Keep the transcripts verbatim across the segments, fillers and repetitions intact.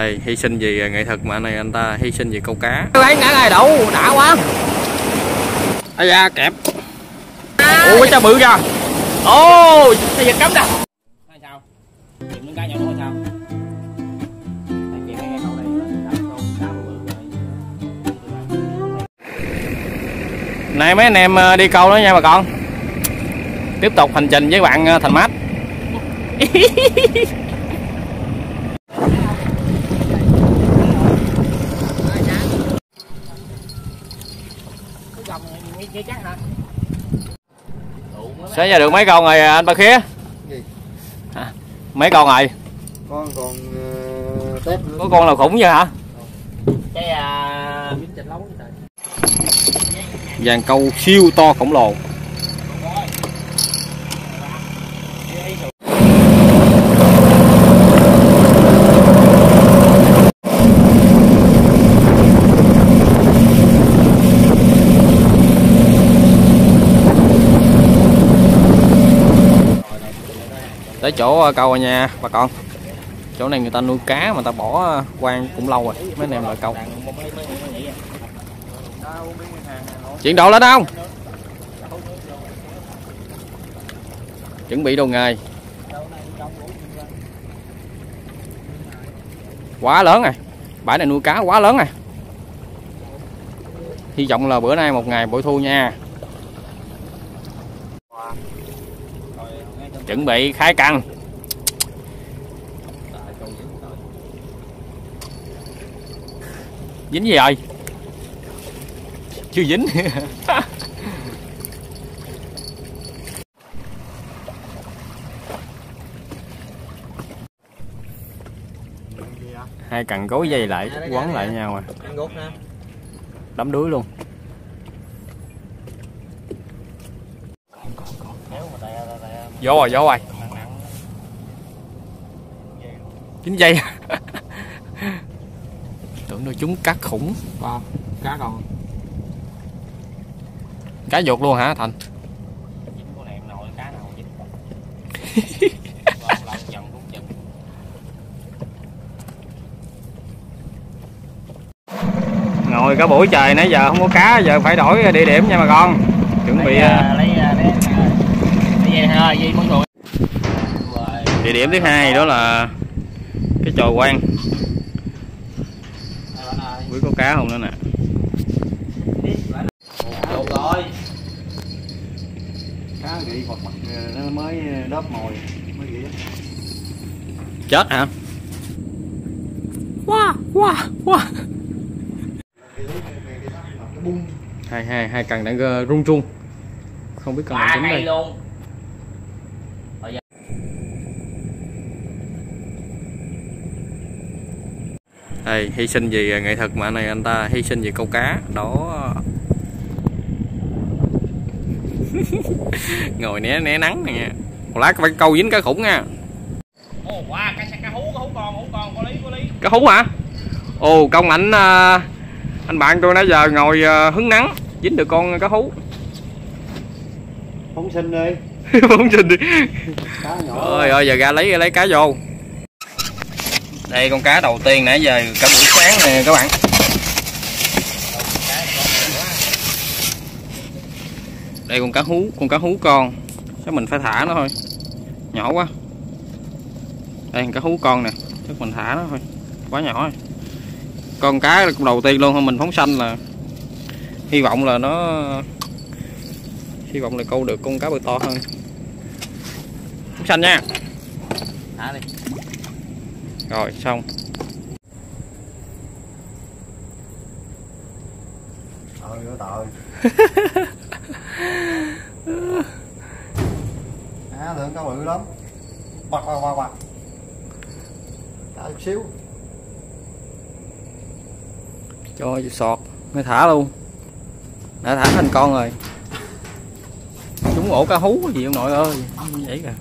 Đây, hy sinh vì nghệ thuật mà anh này anh ta hy sinh vì câu cá. Lấy ngã này đậu, đã quá. Ây da, kẹp. Ủa cho bự ra. Ô, cái giật cấm nè. Hay sao? Chuyện con cá nhỏ nó sao? Nay mấy anh em đi câu đó nha bà con. Tiếp tục hành trình với bạn Thành Max. Sẽ ra được mấy con rồi anh Ba Khía? Gì? À, mấy con rồi? Con còn uh, tép nữa. Có con nào khủng vậy hả? Cái à dàn câu siêu to khổng lồ. Tới chỗ câu rồi nha bà con. Chỗ này người ta nuôi cá mà ta bỏ quang cũng lâu rồi. Mấy anh em lại câu. Chuyển độ lên không? Chuẩn bị đồ nghề. Quá lớn rồi. Bãi này nuôi cá quá lớn rồi. Hy vọng là bữa nay một ngày bội thu nha. Chuẩn bị khai căng. Dính gì rồi? Chưa dính. Hai cần gối dây lại, quấn lại nhau rồi. Đắm đuối luôn. Vô rồi, vô rồi. Chín dây. Tưởng nó trúng cá khủng. Wow, cá còn. Cá vụt luôn hả Thành? Ngồi cả buổi trời nãy giờ không có cá, giờ phải đổi địa điểm nha bà con. Chuẩn bị địa điểm thứ hai đó là cái chòi quang. Quý có cá không nữa nè. Cá rỉ hoặc mặt nó mới đớp mồi mới rỉ. Chết hả? Wow, wow, wow. Hai hai hai cần đang rung rung. Không biết cần nào trúng đây. Luôn. Đây, hy sinh vì nghệ thuật mà anh này anh ta hy sinh vì câu cá đó. Ngồi né né nắng này nha. Một lát phải câu dính cá khủng nha. Ồ, wow, cá, cá hú, cá hú con, hú con, có lý, có lý. Cá hú hả? Ồ, công ảnh anh bạn tôi nãy giờ ngồi hứng nắng, dính được con cá hú. Phóng sinh đi. Phóng sinh đi. Cá nhỏ. Ôi ơi, giờ ra lấy lấy cá vô. Đây con cá đầu tiên nãy giờ cả buổi sáng nè các bạn. Đây con cá hú, con cá hú con. Chắc mình phải thả nó thôi. Nhỏ quá. Đây con cá hú con nè, chắc mình thả nó thôi. Quá nhỏ rồi. Con cá đầu tiên luôn, mình phóng sanh là hy vọng là nó hy vọng là câu được con cá bự to hơn. Phóng sanh nha. Thả đi. Rồi xong. Trời ơi trời. Á lượng cá bự lắm. Bật bật bật bật. Thả chút xíu. Cho sọt, mới thả luôn. Đã thả thành con rồi. Trúng ổ cá hú gì ông nội ơi. Như vậy kìa.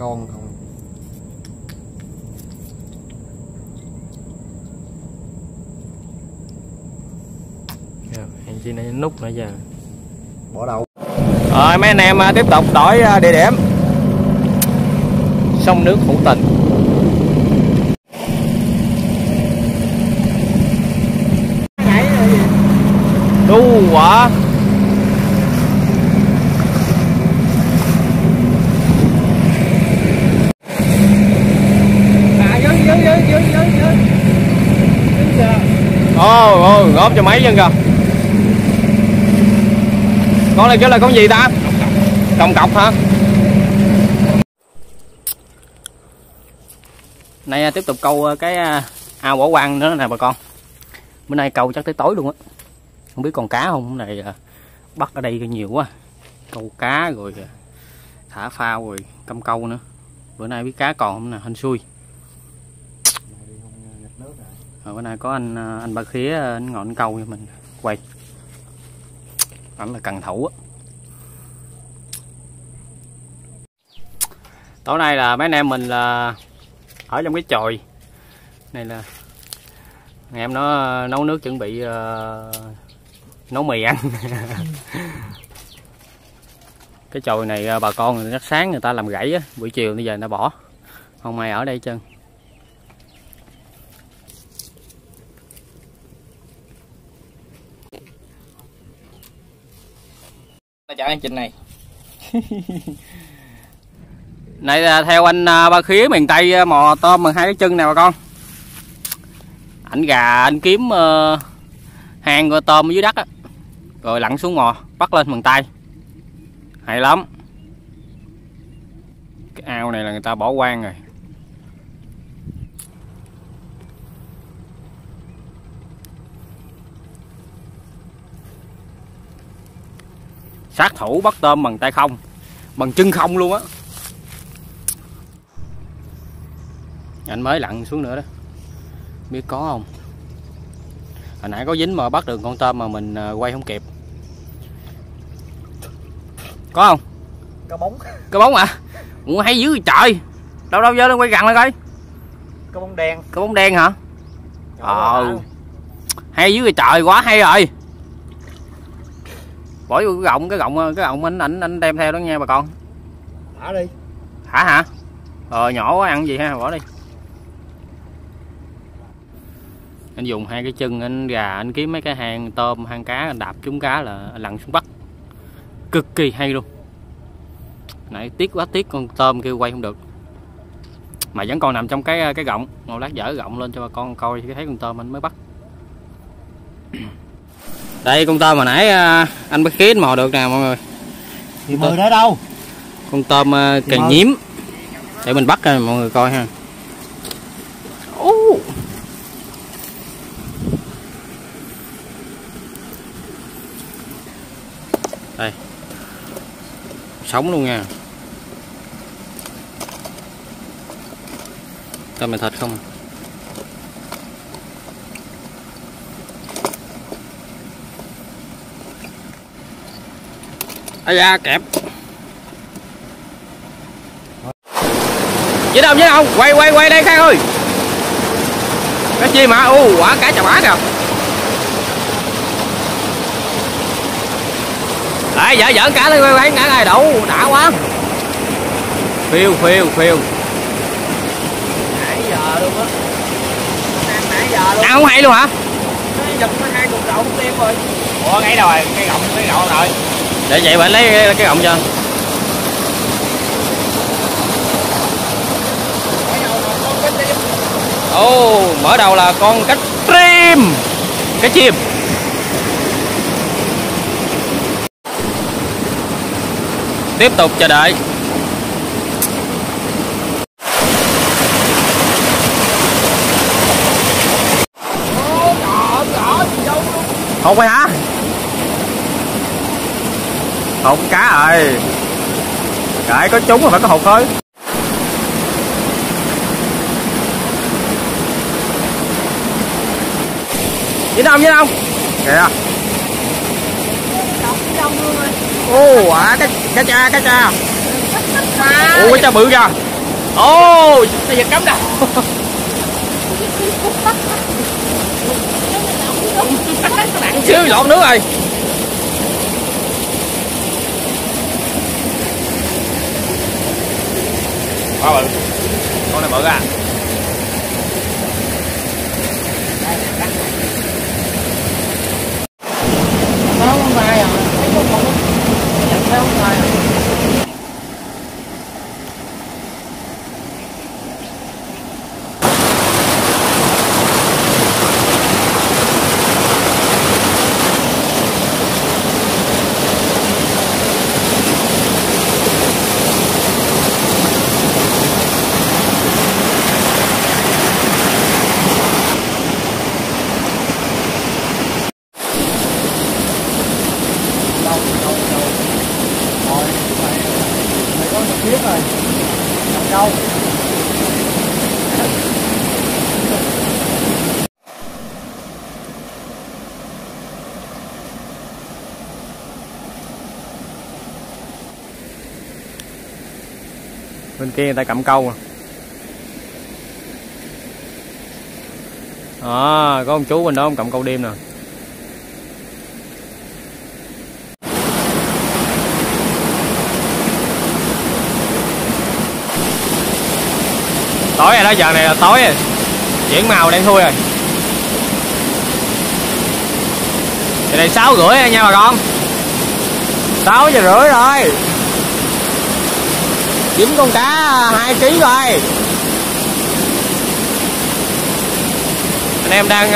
con không. Hèn chi này nút nữa giờ bỏ đầu. Rồi mấy anh em tiếp tục đổi địa điểm. Sông nước Hữu Tình. Đu quá. Ô, ô, góp cho mấy dân kìa. Con này kêu là con gì ta? Đồng cọc hả? Nay tiếp tục câu cái ao bỏ quang nữa nè bà con. Bữa nay câu chắc tới tối luôn á. Không biết còn cá không, này bắt ở đây nhiều quá. Câu cá rồi thả phao rồi căm câu nữa. Bữa nay biết cá còn không nè, hên xui. Rồi bữa nay có anh anh Ba Khía, anh ngồi anh câu cho mình quay. Ảnh là cần thủ á. Tối nay là mấy anh em mình là ở trong cái chòi này, là ngày em nó nấu nước chuẩn bị uh, nấu mì ăn. Cái chòi này bà con người ta sáng người ta làm gãy á, buổi chiều bây giờ người ta bỏ, không ai ở đây chân. Chở hành trình này. Này là theo anh Ba Khía miền Tây mò tôm bằng hai cái chân nè bà con. Ảnh gà anh kiếm uh, hang của tôm ở dưới đất á, rồi lặn xuống mò bắt lên bằng tay. Hay lắm. Cái ao này là người ta bỏ quang rồi. Sát thủ bắt tôm bằng tay không, bằng chân không luôn á. Anh mới lặn xuống nữa đó, biết có không. Hồi nãy có dính mà bắt được con tôm mà mình quay không kịp. Có không? Cá bóng. Cá bóng à? Ủa hay dữ trời. Đâu đâu vô lên quay gần lại coi. Cá bóng đen. Cá bóng đen hả? Ờ. Hay dữ trời, quá hay rồi. Bỏ vô cái gọng, cái gọng cái gọng anh anh anh đem theo đó nha bà con. Thả đi. Thả hả? Ờ nhỏ quá ăn gì ha, bỏ đi. Anh dùng hai cái chân anh gà anh kiếm mấy cái hang tôm, hang cá, anh đạp trúng cá là lặn xuống bắt. Cực kỳ hay luôn. Nãy tiếc quá, tiếc con tôm kêu quay không được. Mà vẫn còn nằm trong cái cái gọng, một lát dở gọng lên cho bà con coi thấy con tôm anh mới bắt. Đây con tôm hồi nãy anh Ba Khía mò được nè mọi người. Thì mời tới đâu? Con tôm càng nhiễm. Để mình bắt ra mọi người coi ha. Uh. Đây. Sống luôn nha. Tôm này thịt không? Ây da kẹp. Dính không, dính không? Quay quay quay đây Khang ơi. Cá chim hả? U quả cá chà bá kìa. Đấy dở dở cá lên quay quay cá này đủ, đã quá. Phiêu phiêu phiêu. Nãy giờ luôn á. Nãy, nãy giờ luôn. Ăn không hay luôn hả? Nó giật hai cục đậu tim rồi. Ủa ngay rồi, cái gọng cái gọng rồi. Để vậy bạn lấy cái, cái gọng cho. Ô, oh, mở đầu là con cá chim. Cá chim. Tiếp tục chờ đợi. Hột vậy hả? Hột cá rồi. Cái có trúng rồi phải có hột thôi. Dính không, dính không? Kìa. Ô, quả cá cha, cá cha. Ủa, cá cha bự kìa. Ô, sao giật cắm đâu. Bạn xíu lộn nước rồi. Quá bự. Con này bự ra. Bên kia người ta cầm câu à. À, có ông chú bên đó ông cầm câu đêm nè. Tối rồi đó, giờ này là tối rồi. Chuyển màu đen thui rồi. Giờ này sáu rưỡi rồi nha bà con. Sáu giờ rưỡi rồi. Dính con cá hai ký rồi. Anh em đang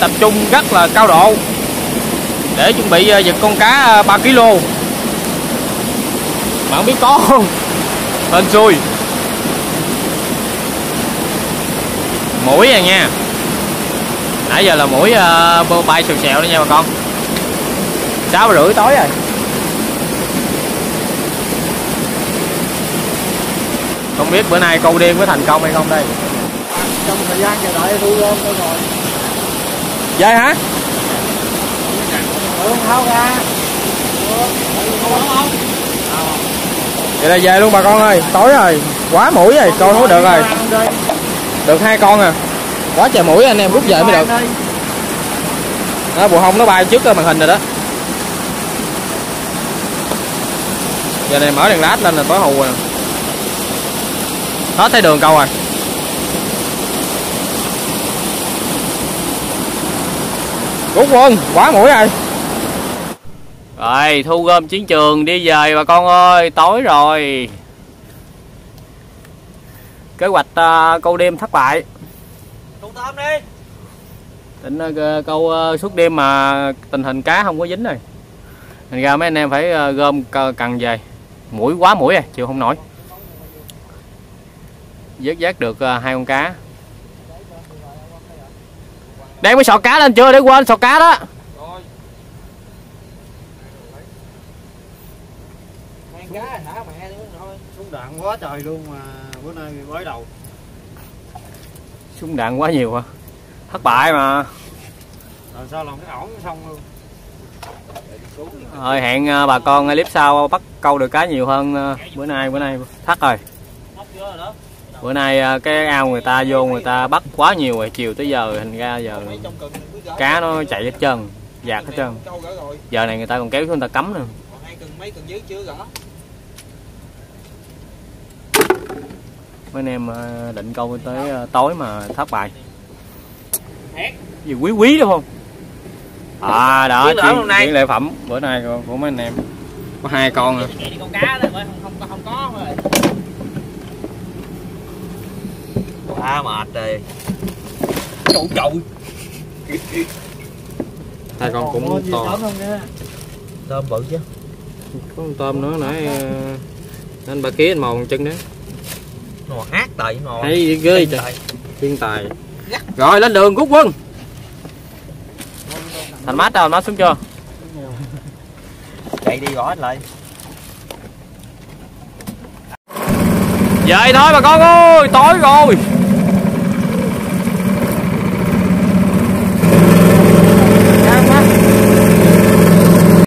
tập trung rất là cao độ để chuẩn bị giật con cá ba ký mà không biết có không. Hên xui. Mũi rồi nha. Nãy giờ là mũi bay xèo xèo đó nha bà con. Sáu rưỡi tối rồi. Không biết bữa nay câu đêm có thành công hay không đây. Trong thời gian chờ đợi tôi gom tôi rồi. Vậy hả? Ừ, không tháo ra. Vậy là về luôn bà con ơi, tối rồi, quá mũi rồi, coi không được rồi. Được hai con à. Quá trời mũi anh em rút về mới được. Đó, bù hông nó bay trước màn hình rồi đó. Giờ này mở đèn lát lên là tối hù rồi. Hết thấy đường câu rồi. Rút luôn, quá mũi rồi. Rồi, thu gom chiến trường đi về bà con ơi, tối rồi. Kế hoạch uh, câu đêm thất bại. Câu tôm đi. Tính uh, câu uh, suốt đêm mà tình hình cá không có dính rồi. Thành ra mấy anh em phải uh, gom cần về. Mũi quá mũi rồi, chịu không nổi. Vớt vác được hai con cá. Đem cái sọt cá lên chưa, để quên sọt cá đó. Mang cá thả mẹ thôi. Súng đạn quá trời luôn mà bữa nay mới đầu. Súng đạn quá nhiều hả? Thất bại mà. Rồi sao làm cái ổn xong luôn. Rồi hẹn bà con clip sau bắt câu được cá nhiều hơn. Bữa nay bữa nay thất rồi. Bữa nay cái ao người ta vô người ta bắt quá nhiều rồi, chiều tới giờ thành ra giờ cá nó chạy hết trơn, dạt hết trơn. Giờ này người ta còn kéo xuống người ta cấm nữa. Mấy anh em định câu tới tối mà thất bại. Gì quý quý đúng không? À đó, chuyện, chuyện lệ phẩm bữa nay của mấy anh em. Có hai con nữa. Quá mệt rồi. Trời trời. Hai con cũng to. Tôm bự chứ. Có con tôm nữa nãy anh Ba Khía anh mò con chân đấy. Mò hát tại mò. Hay ghê trời. Thiên tài. Rồi lên đường rút quân. Thành Max đâu, nó xuống chưa? Chạy đi gõ hết lại. Vậy thôi bà con ơi, tối rồi.